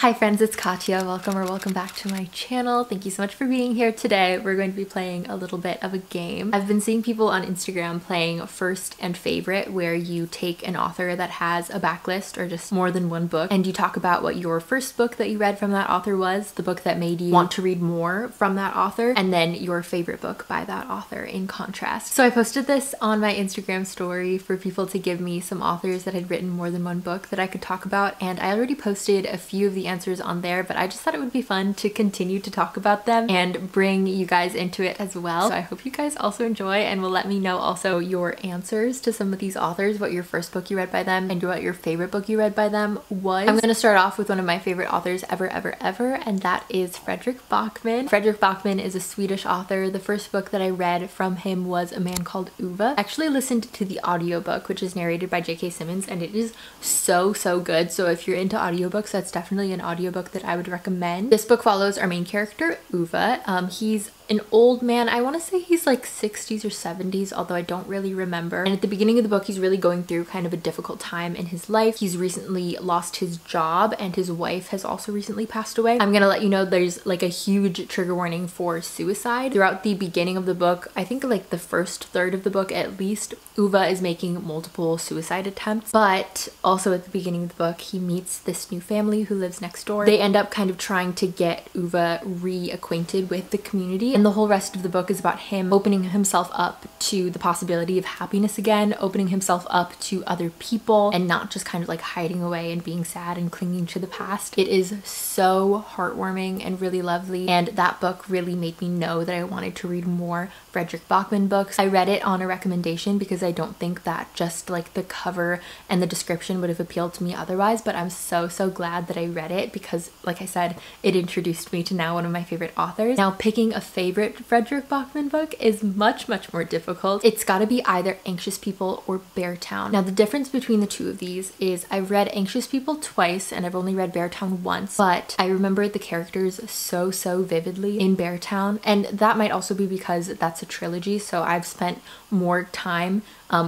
Hi friends, it's Katya. Welcome back to my channel. Thank you so much for being here today. We're going to be playing a little bit of a game. I've been seeing people on Instagram playing first and favorite, where you take an author that has a backlist or just more than one book, and you talk about what your first book that you read from that author was, the book that made you want to read more from that author, and then your favorite book by that author in contrast. So I posted this on my Instagram story for people to give me some authors that had written more than one book that I could talk about, and I already posted a few of the answers on there, but I just thought it would be fun to continue to talk about them and bring you guys into it as well. So I hope you guys also enjoy, and will let me know also your answers to some of these authors, what your first book you read by them and what your favorite book you read by them was. I'm gonna start off with one of my favorite authors ever, and that is Fredrik Backman. Fredrik Backman is a Swedish author. The first book that I read from him was A Man Called Ove. I actually listened to the audiobook, which is narrated by JK Simmons, and it is so good. So if you're into audiobooks, that's definitely an audiobook that I would recommend. This book follows our main character, Ove. He's an old man. I want to say he's like 60s or 70s, although I don't really remember. And at the beginning of the book, he's really going through kind of a difficult time in his life. He's recently lost his job, and his wife has also recently passed away. I'm gonna let you know there's like a huge trigger warning for suicide. Throughout the beginning of the book, I think like the first third of the book at least, Ove is making multiple suicide attempts. But also at the beginning of the book, he meets this new family who lives next door. They end up kind of trying to get Ove reacquainted with the community. And the whole rest of the book is about him opening himself up to the possibility of happiness again, opening himself up to other people, and not just kind of like hiding away and being sad and clinging to the past. It is so heartwarming and really lovely, and that book really made me know that I wanted to read more Fredrik Backman books. I read it on a recommendation because I don't think that just like the cover and the description would have appealed to me otherwise, but I'm so glad that I read it because, like I said, it introduced me to now one of my favorite authors. Now, picking a favorite Fredrik Backman book is much more difficult. It's gotta be either Anxious People or Beartown. Now the difference between the two of these is I've read Anxious People twice and I've only read Beartown once, but I remember the characters so vividly in Beartown, and that might also be because that's a trilogy, so I've spent more time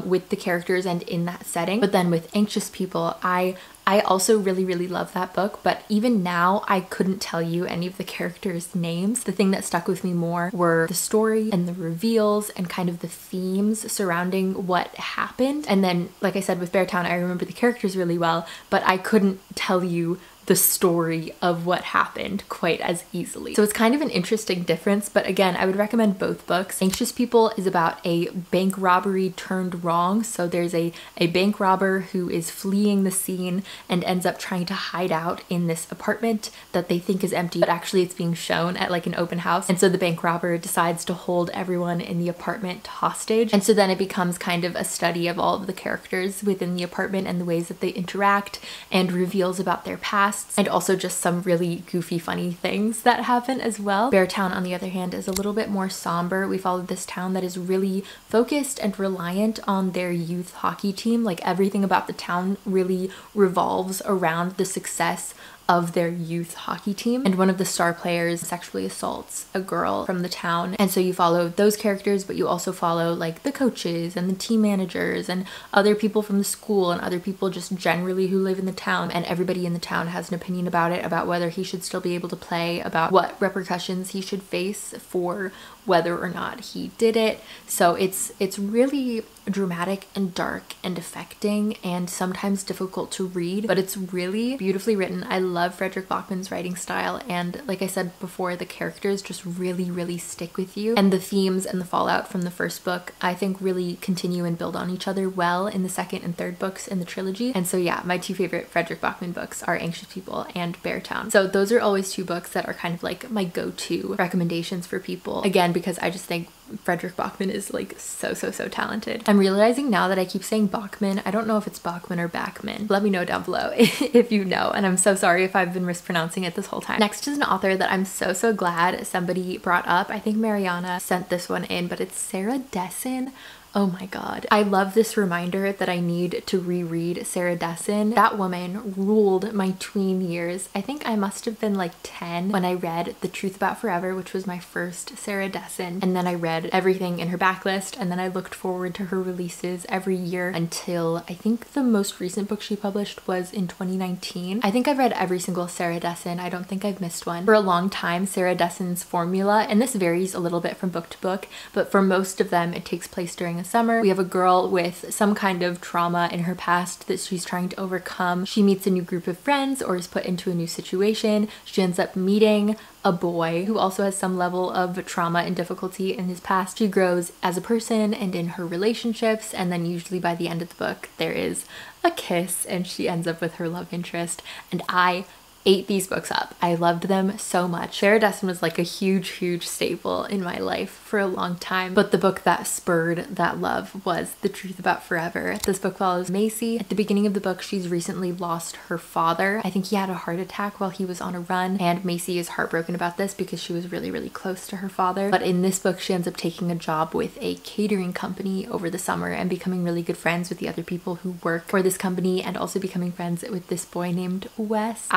with the characters and in that setting. But then with Anxious People, I also really love that book, but even now I couldn't tell you any of the characters' names. The thing that stuck with me more were the story and the reveals and kind of the themes surrounding what happened. And then, like I said, with Beartown, I remember the characters really well, but I couldn't tell you the story of what happened quite as easily. So it's kind of an interesting difference, but again, I would recommend both books. Anxious People is about a bank robbery turned wrong. So there's a bank robber who is fleeing the scene and ends up trying to hide out in this apartment that they think is empty, but actually it's being shown at like an open house. And so the bank robber decides to hold everyone in the apartment hostage. And so then it becomes kind of a study of all of the characters within the apartment and the ways that they interact, and reveals about their past, and also just some really goofy, funny things that happen as well. Beartown, on the other hand, is a little bit more somber. We follow this town that is really focused and reliant on their youth hockey team. Like everything about the town really revolves around the success of their youth hockey team, and one of the star players sexually assaults a girl from the town. And so you follow those characters, but you also follow like the coaches and the team managers and other people from the school and other people just generally who live in the town. And everybody in the town has an opinion about it, about whether he should still be able to play, about what repercussions he should face for whether or not he did it. So it's really dramatic and dark and affecting and sometimes difficult to read, but it's really beautifully written. I love Fredrik Backman's writing style, and like I said before, the characters just really stick with you, and the themes and the fallout from the first book I think really continue and build on each other well in the second and third books in the trilogy. And so yeah, my two favorite Fredrik Backman books are Anxious People and Beartown. So those are always two books that are kind of like my go-to recommendations for people, again because I just think Fredrik Backman is like so talented. I'm realizing now that I keep saying Backman. I don't know if it's Backman or Backman. Let me know down below if you know, and I'm so sorry if I've been mispronouncing it this whole time. Next is an author that I'm so glad somebody brought up. I think Mariana sent this one in, but it's Sarah Dessen. Oh my God. I love this reminder that I need to reread Sarah Dessen. That woman ruled my tween years. I think I must have been like 10 when I read The Truth About Forever, which was my first Sarah Dessen. And then I read everything in her backlist. And then I looked forward to her releases every year until I think the most recent book she published was in 2019. I think I've read every single Sarah Dessen. I don't think I've missed one. For a long time, Sarah Dessen's formula, and this varies a little bit from book to book, but for most of them, it takes place during the summer. We have a girl with some kind of trauma in her past that she's trying to overcome. She meets a new group of friends or is put into a new situation. She ends up meeting a boy who also has some level of trauma and difficulty in his past. She grows as a person and in her relationships, and then usually by the end of the book there is a kiss and she ends up with her love interest. And I ate these books up. I loved them so much. Sarah Dessen was like a huge staple in my life for a long time, but the book that spurred that love was The Truth About Forever. This book follows Macy. At the beginning of the book, she's recently lost her father. I think he had a heart attack while he was on a run, and Macy is heartbroken about this because she was really close to her father. But in this book, she ends up taking a job with a catering company over the summer and becoming really good friends with the other people who work for this company, and also becoming friends with this boy named Wes.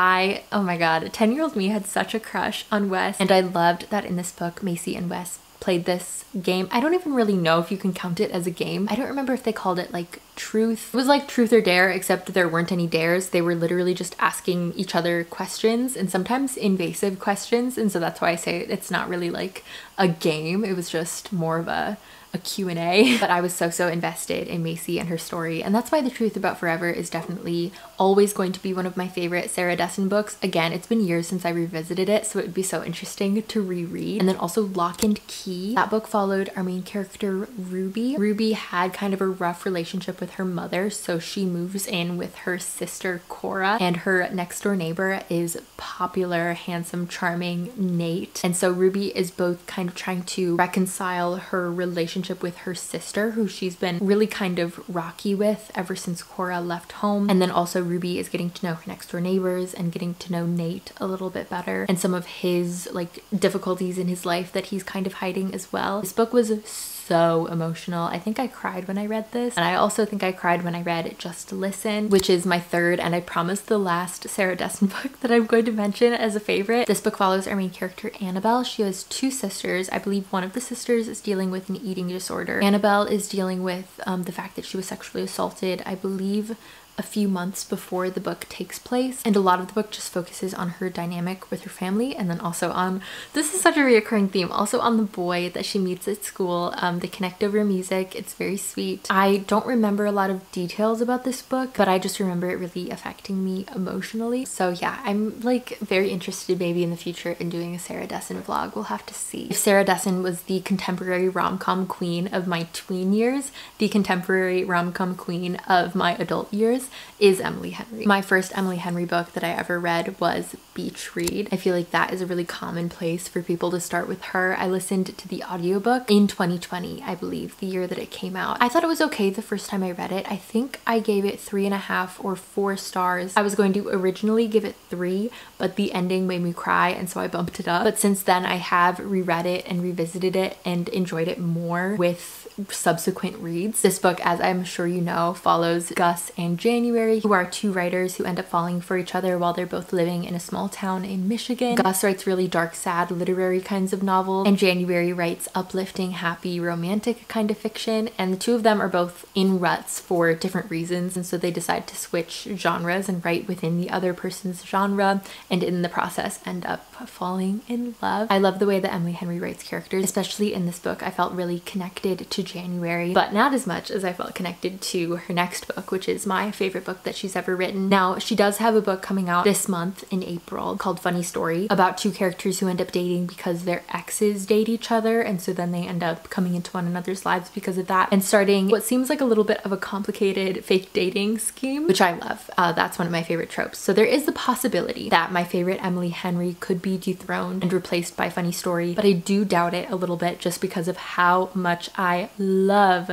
Oh my God, 10-year-old me had such a crush on Wes, and I loved that in this book, Macy and Wes played this game. I don't even really know if you can count it as a game. I don't remember if they called it like truth. It was like truth or dare, except there weren't any dares. They were literally just asking each other questions, and sometimes invasive questions, and so that's why I say it's not really like a game. It was just more of a Q&A. But I was so invested in Macy and her story, and that's why The Truth About Forever is definitely always going to be one of my favorite Sarah Dessen books. Again, it's been years since I revisited it, so it would be so interesting to reread. And then also Lock and Key. That book followed our main character Ruby. Ruby had kind of a rough relationship with her mother, so she moves in with her sister Cora, and her next door neighbor is popular, handsome, charming Nate. And so Ruby is both kind of trying to reconcile her relationship with her sister, who she's been really kind of rocky with ever since Cora left home. And then also Ruby is getting to know her next door neighbors and getting to know Nate a little bit better, and some of his like difficulties in his life that he's kind of hiding as well. This book was so emotional. I think I cried when I read this, and I also think I cried when I read Just Listen, which is my third and I promise the last Sarah Dessen book that I'm going to mention as a favorite. This book follows our main character Annabelle. She has two sisters. I believe one of the sisters is dealing with an eating disorder. Annabelle is dealing with the fact that she was sexually assaulted, I believe, a few months before the book takes place, and a lot of the book just focuses on her dynamic with her family, and then also on, this is such a reoccurring theme, also on the boy that she meets at school. They connect over music. It's very sweet. I don't remember a lot of details about this book, but I just remember it really affecting me emotionally. So yeah, I'm like very interested maybe in the future in doing a Sarah Dessen vlog. We'll have to see. If Sarah Dessen was the contemporary rom-com queen of my tween years, the contemporary rom-com queen of my adult years is Emily Henry. My first Emily Henry book that I ever read was Beach Read. I feel like that is a really common place for people to start with her. I listened to the audiobook in 2020, I believe, the year that it came out. I thought it was okay the first time I read it. I think I gave it 3.5 or 4 stars. I was going to originally give it 3, but the ending made me cry, and so I bumped it up. But since then I have reread it and revisited it and enjoyed it more with subsequent reads. This book, as I'm sure you know, follows Gus and January, who are two writers who end up falling for each other while they're both living in a small town in Michigan. Gus writes really dark, sad, literary kinds of novels, and January writes uplifting, happy, romantic kind of fiction, and the two of them are both in ruts for different reasons, and so they decide to switch genres and write within the other person's genre, and in the process end up falling in love. I love the way that Emily Henry writes characters, especially in this book. I felt really connected to January, but not as much as I felt connected to her next book, which is my favorite book that she's ever written. Now, she does have a book coming out this month in April called Funny Story, about two characters who end up dating because their exes date each other, and so then they end up coming into one another's lives because of that and starting what seems like a little bit of a complicated fake dating scheme, which I love. That's one of my favorite tropes. So there is the possibility that my favorite Emily Henry could be dethroned and replaced by Funny Story, but I do doubt it a little bit just because of how much I love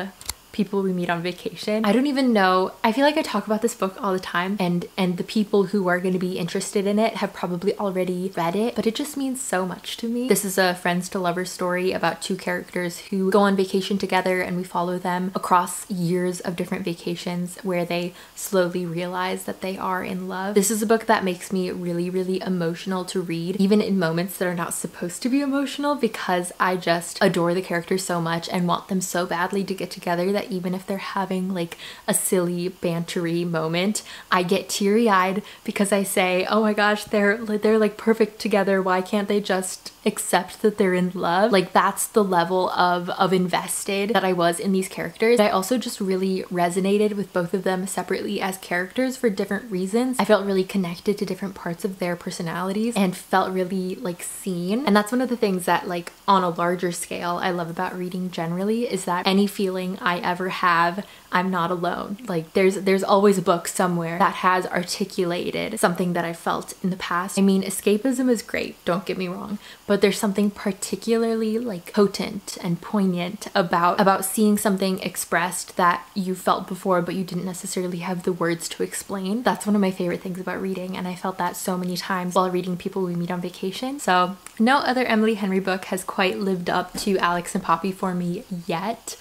People We Meet on Vacation. I don't even know. I feel like I talk about this book all the time, and the people who are going to be interested in it have probably already read it, but it just means so much to me. This is a friends to lovers story about two characters who go on vacation together, and we follow them across years of different vacations where they slowly realize that they are in love. This is a book that makes me really, really emotional to read, even in moments that are not supposed to be emotional, because I just adore the characters so much and want them so badly to get together that even if they're having like a silly bantery moment, I get teary-eyed because I say, oh my gosh, they're like perfect together. Why can't they just accept that they're in love? Like, that's the level of invested that I was in these characters. I also just really resonated with both of them separately as characters for different reasons. I felt really connected to different parts of their personalities and felt really like seen. And that's one of the things that, like, on a larger scale, I love about reading generally, is that any feeling I ever have, I'm not alone. Like, there's always a book somewhere that has articulated something that I felt in the past. I mean, escapism is great, don't get me wrong, but there's something particularly like potent and poignant about seeing something expressed that you felt before but you didn't necessarily have the words to explain. That's one of my favorite things about reading, and I felt that so many times while reading People We Meet on Vacation. So no other Emily Henry book has quite lived up to Alex and Poppy for me yet,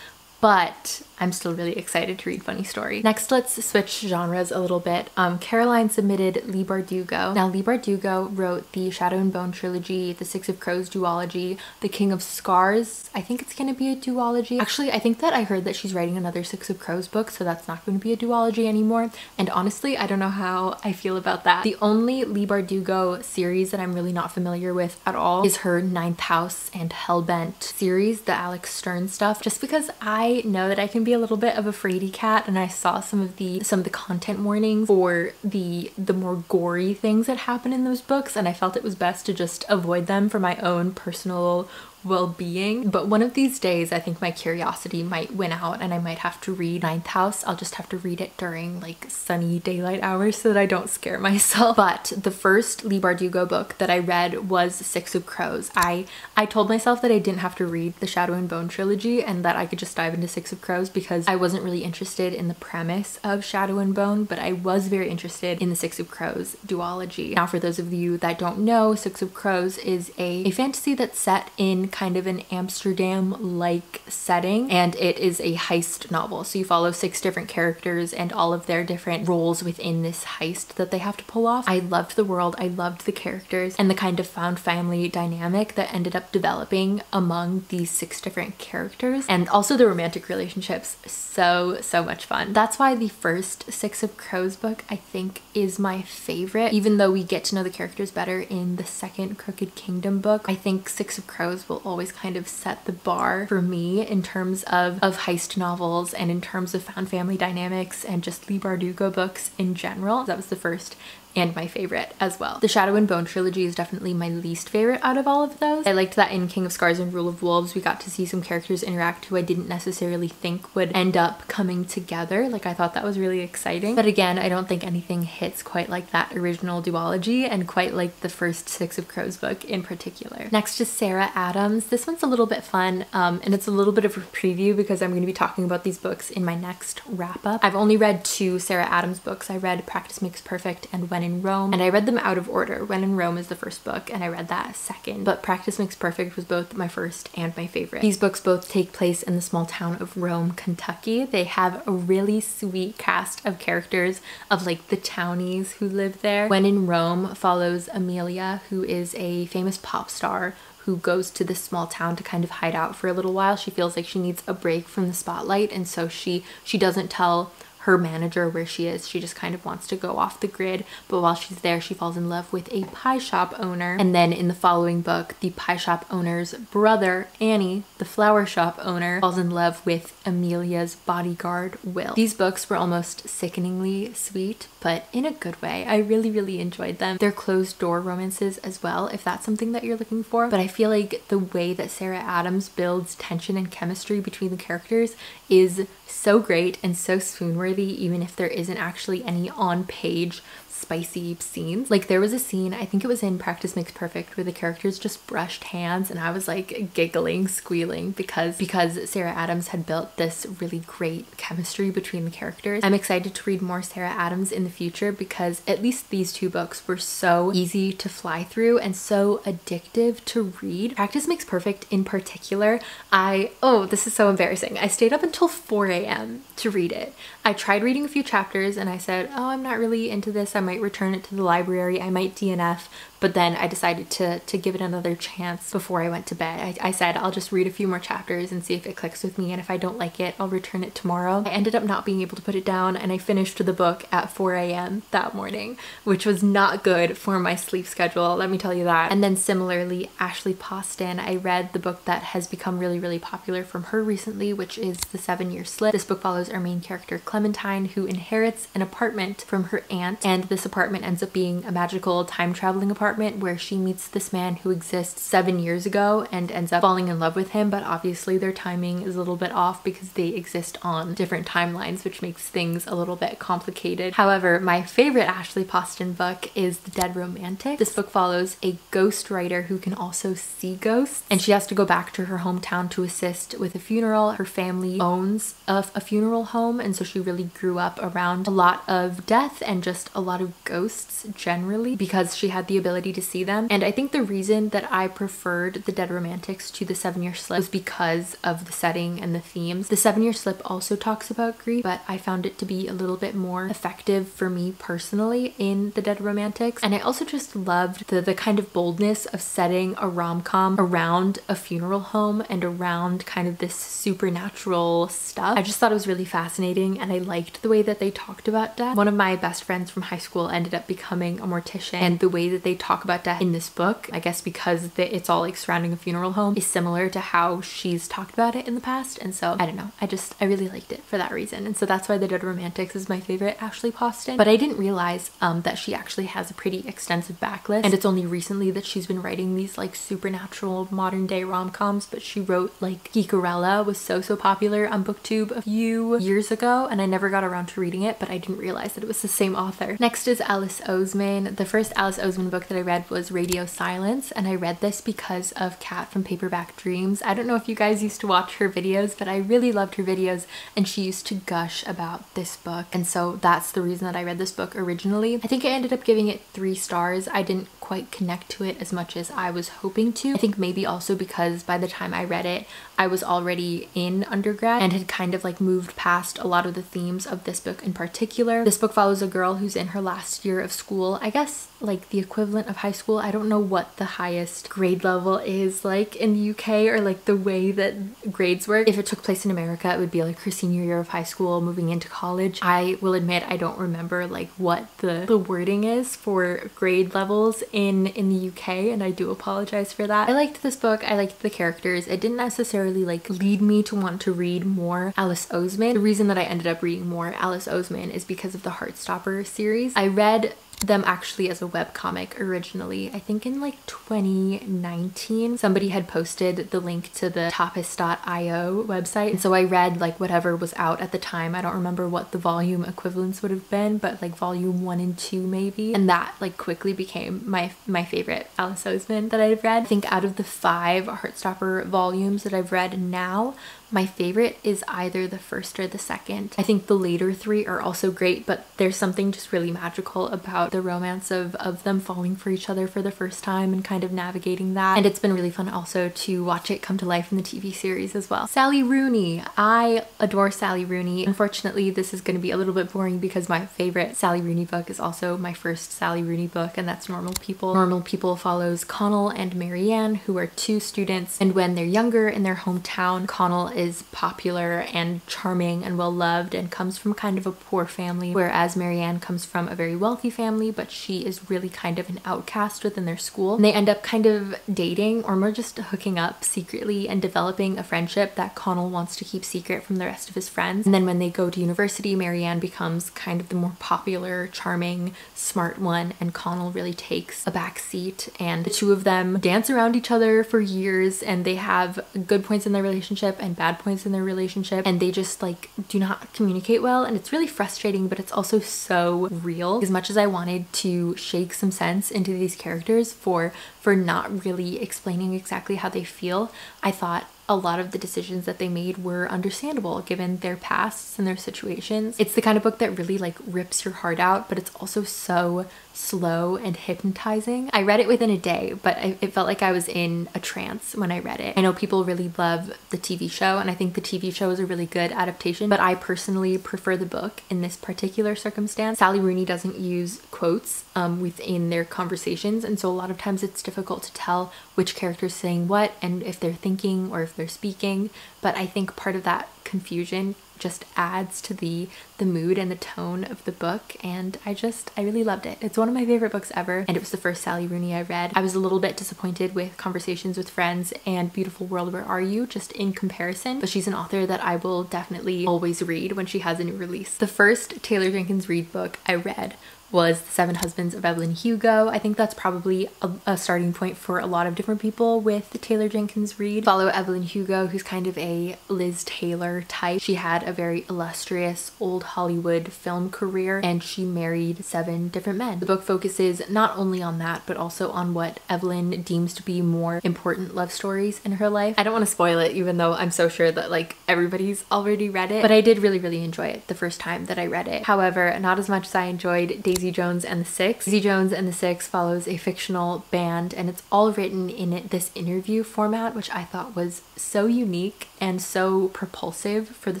but I'm still really excited to read Funny Story. Next, let's switch genres a little bit. Caroline submitted Leigh Bardugo. Now, Leigh Bardugo wrote the Shadow and Bone trilogy, the Six of Crows duology, the King of Scars. I think it's gonna be a duology. Actually, I think that I heard that she's writing another Six of Crows book, so that's not gonna be a duology anymore. And honestly, I don't know how I feel about that. The only Leigh Bardugo series that I'm really not familiar with at all is her Ninth House and Hellbent series, the Alex Stern stuff, just because I know that I can be a little bit of a fraidy cat, and I saw some of the content warnings for the more gory things that happen in those books, and I felt it was best to just avoid them for my own personal well-being. But one of these days, I think my curiosity might win out and I might have to read Ninth House. I'll just have to read it during like sunny daylight hours so that I don't scare myself. But the first Leigh Bardugo book that I read was Six of Crows. I told myself that I didn't have to read the Shadow and Bone trilogy and that I could just dive into Six of Crows because I wasn't really interested in the premise of Shadow and Bone, but I was very interested in the Six of Crows duology. Now, for those of you that don't know, Six of Crows is a fantasy that's set in kind of an Amsterdam-like setting, and it is a heist novel. So you follow 6 different characters and all of their different roles within this heist that they have to pull off. I loved the world, I loved the characters, and the kind of found family dynamic that ended up developing among these 6 different characters, and also the romantic relationships. So much fun. That's why the first Six of Crows book, I think, is my favorite, even though we get to know the characters better in the second Crooked Kingdom book. I think Six of Crows will always kind of set the bar for me in terms of heist novels and in terms of found family dynamics and just Leigh Bardugo books in general. That was the first and my favorite as well. The Shadow and Bone trilogy is definitely my least favorite out of all of those. I liked that in King of Scars and Rule of Wolves, we got to see some characters interact who I didn't necessarily think would end up coming together. Like, I thought that was really exciting. But again, I don't think anything hits quite like that original duology and quite like the first Six of Crows book in particular. Next is Sarah Adams. This one's a little bit fun, and it's a little bit of a preview because I'm gonna be talking about these books in my next wrap up. I've only read 2 Sarah Adams books. I read Practice Makes Perfect and When in Rome, and I read them out of order. When in Rome is the first book and I read that second, but Practice Makes Perfect was both my first and my favorite. These books both take place in the small town of Rome, Kentucky. They have a really sweet cast of characters of like the townies who live there. When in Rome follows Amelia, who is a famous pop star who goes to this small town to kind of hide out for a little while. She feels like she needs a break from the spotlight, and so she doesn't tell her manager where she is. She just kind of wants to go off the grid, but while she's there, she falls in love with a pie shop owner. And then in the following book, the pie shop owner's brother, Annie, the flower shop owner, falls in love with Amelia's bodyguard, Will. These books were almost sickeningly sweet, but in a good way. I really, really enjoyed them. They're closed door romances as well, if that's something that you're looking for, but I feel like the way that Sarah Adams builds tension and chemistry between the characters is so great and so swoon-worthy, even if there isn't actually any on-page spicy scenes. Like there was a scene, I think it was in Practice Makes Perfect, where the characters just brushed hands and I was like giggling, squealing because Sarah Adams had built this really great chemistry between the characters. I'm excited to read more Sarah Adams in the future because at least these two books were so easy to fly through and so addictive to read. Practice Makes Perfect in particular, oh, this is so embarrassing. I stayed up until 4 a.m. to read it. I tried reading a few chapters and I said, oh, I'm not really into this. I might return it to the library. I might DNF. But then I decided to give it another chance before I went to bed. I said, I'll just read a few more chapters and see if it clicks with me. And if I don't like it, I'll return it tomorrow. I ended up not being able to put it down and I finished the book at 4 a.m. that morning, which was not good for my sleep schedule. Let me tell you that. And then similarly, Ashley Poston, I read the book that has become really, really popular from her recently, which is The 7 Year Slip. This book follows our main character, Clementine, who inherits an apartment from her aunt. And this apartment ends up being a magical time traveling apartment where she meets this man who exists 7 years ago and ends up falling in love with him, but obviously their timing is a little bit off because they exist on different timelines, which makes things a little bit complicated. However, my favorite Ashley Poston book is The Dead Romantics. This book follows a ghost writer who can also see ghosts, and she has to go back to her hometown to assist with a funeral. Her family owns a funeral home, and so she really grew up around a lot of death and just a lot of ghosts generally because she had the ability to see them. And I think the reason that I preferred The Dead Romantics to The 7 Year Slip was because of the setting and the themes. The 7 Year Slip also talks about grief, but I found it to be a little bit more effective for me personally in The Dead Romantics. And I also just loved the kind of boldness of setting a rom-com around a funeral home and around kind of this supernatural stuff. I just thought it was really fascinating and I liked the way that they talked about death. One of my best friends from high school ended up becoming a mortician, and the way that they talk about death in this book, I guess because it's all like surrounding a funeral home, is similar to how she's talked about it in the past. And so I don't know, I really liked it for that reason, and so that's why The Dead Romantics is my favorite Ashley Poston. But I didn't realize that she actually has a pretty extensive backlist, and it's only recently that she's been writing these like supernatural modern day rom-coms. But she wrote like Geekerella was so popular on BookTube a few years ago, and I never got around to reading it, but I didn't realize that it was the same author. Next is Alice Oseman. The first Alice Oseman book that I read was Radio Silence, and I read this because of Kat from Paperback Dreams. I don't know if you guys used to watch her videos, but I really loved her videos and she used to gush about this book, and so that's the reason that I read this book originally. I think I ended up giving it 3 stars. I didn't quite connect to it as much as I was hoping to. I think maybe also because by the time I read it, I was already in undergrad and had kind of like moved past a lot of the themes of this book in particular. This book follows a girl who's in her last year of school, I guess like the equivalent of high school. I don't know what the highest grade level is like in the UK, or like the way that grades work. If it took place in America, it would be like her senior year of high school moving into college. I will admit I don't remember like what the wording is for grade levels in the UK, and I do apologize for that. I liked this book. I liked the characters. It didn't necessarily like lead me to want to read more Alice Oseman. The reason that I ended up reading more Alice Oseman is because of the Heartstopper series. I read them actually as a webcomic originally. I think in like 2019 somebody had posted the link to the topis.io website, and so I read like whatever was out at the time. I don't remember what the volume equivalents would have been, but like volume 1 and 2 maybe, and that like quickly became my favorite Alice Oseman that I've read. I think out of the 5 Heartstopper volumes that I've read now, my favorite is either the first or the second. I think the later 3 are also great, but there's something just really magical about the romance of them falling for each other for the first time and kind of navigating that. And it's been really fun also to watch it come to life in the TV series as well. Sally Rooney. I adore Sally Rooney. Unfortunately, this is going to be a little bit boring because my favorite Sally Rooney book is also my first Sally Rooney book, and that's Normal People. Normal People follows Connell and Marianne, who are 2 students, and when they're younger in their hometown, Connell is popular and charming and well-loved and comes from kind of a poor family, whereas Marianne comes from a very wealthy family, but she is really kind of an outcast within their school. And they end up kind of dating, or more just hooking up secretly, and developing a friendship that Connell wants to keep secret from the rest of his friends. And then when they go to university, Marianne becomes kind of the more popular, charming, smart one, and Connell really takes a back seat, and the 2 of them dance around each other for years, and they have good points in their relationship and bad bad points in their relationship, and they just like do not communicate well, and it's really frustrating, but it's also so real. As much as I wanted to shake some sense into these characters for not really explaining exactly how they feel, I thought a lot of the decisions that they made were understandable given their pasts and their situations. It's the kind of book that really like rips your heart out, but it's also so slow and hypnotizing. I read it within a day, but it felt like I was in a trance when I read it. I know people really love the TV show, and I think the TV show is a really good adaptation, but I personally prefer the book in this particular circumstance. Sally Rooney doesn't use quotes within their conversations, and so a lot of times it's difficult to tell which character's saying what and if they're thinking or if they're speaking, but I think part of that confusion just adds to the mood and the tone of the book, and I really loved it. It's one of my favorite books ever, and it was the first Sally Rooney I read. I was a little bit disappointed with Conversations with Friends and Beautiful World, Where Are You? Just in comparison, but she's an author that I will definitely always read when she has a new release. The first Taylor Jenkins Reid book I read was The Seven Husbands of Evelyn Hugo. I think that's probably a starting point for a lot of different people with the Taylor Jenkins Reid. Follow Evelyn Hugo, who's kind of a Liz Taylor type. She had a very illustrious old Hollywood film career, and she married 7 different men. The book focuses not only on that, but also on what Evelyn deems to be more important love stories in her life. I don't want to spoil it, even though I'm so sure that like everybody's already read it, but I did really, really enjoy it the first time that I read it. However, not as much as I enjoyed Daisy Jones and the Six. Daisy Jones and the Six follows a fictional band, and it's all written in this interview format, which I thought was so unique and so propulsive for the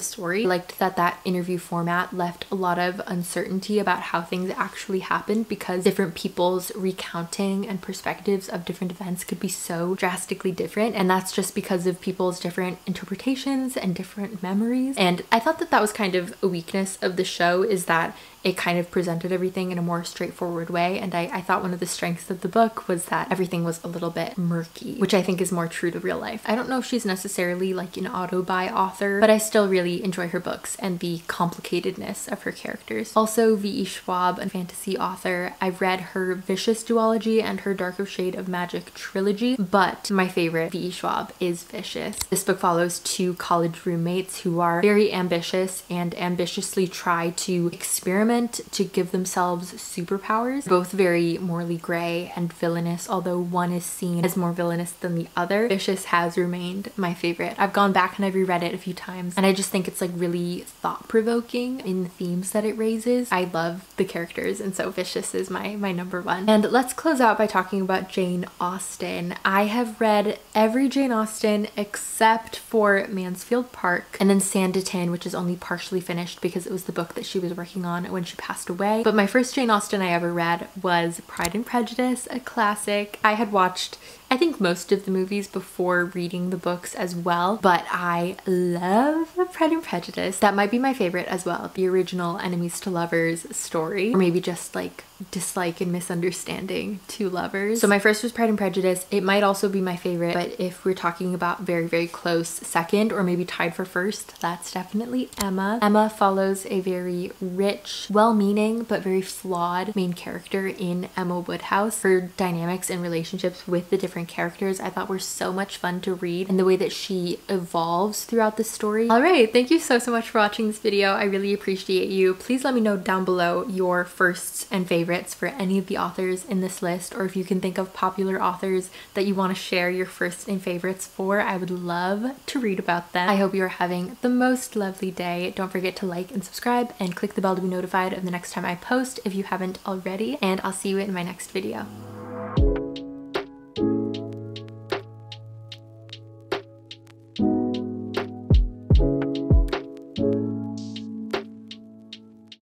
story. I liked that interview format left a lot of uncertainty about how things actually happened, because different people's recounting and perspectives of different events could be so drastically different, and that's just because of people's different interpretations and different memories. And I thought that was kind of a weakness of the show, is that it kind of presented everything in a more straightforward way, and I thought one of the strengths of the book was that everything was a little bit murky, which I think is more true to real life. I don't know if she's necessarily like an auto-bi author, but I still really enjoy her books and the complicatedness of her characters. Also, V.E. Schwab, a fantasy author, I've read her Vicious duology and her Dark of Shade of Magic trilogy, but my favorite V.E. Schwab is Vicious. This book follows 2 college roommates who are very ambitious and ambitiously try to experiment to give themselves superpowers. Both very morally gray and villainous, although one is seen as more villainous than the other. Vicious has remained my favorite. I've gone back and I've reread it a few times, and I just think it's like really thought-provoking in the themes that it raises. I love the characters, and so Vicious is my #1. And let's close out by talking about Jane Austen. I have read every Jane Austen except for Mansfield Park and then Sanditon, which is only partially finished because it was the book that she was working on when she passed away. But my first Jane Austen I ever read was Pride and Prejudice, a classic. I had watched, I think, most of the movies before reading the books as well, but I love Pride and Prejudice. That might be my favorite as well, the original enemies to lovers story, or maybe just like dislike and misunderstanding to lovers. So my first was Pride and Prejudice. It might also be my favorite, but if we're talking about very, very close second, or maybe tied for first, that's definitely Emma. Emma follows a very rich, well-meaning, but very flawed main character in Emma Woodhouse. Her dynamics and relationships with the different characters I thought were so much fun to read, and the way that she evolves throughout the story. All right, thank you so much for watching this video. I really appreciate you. Please let me know down below your firsts and favorites for any of the authors in this list, or if you can think of popular authors that you want to share your firsts and favorites for. I would love to read about them. I hope you are having the most lovely day. Don't forget to like and subscribe and click the bell to be notified of the next time I post if you haven't already, and I'll see you in my next video.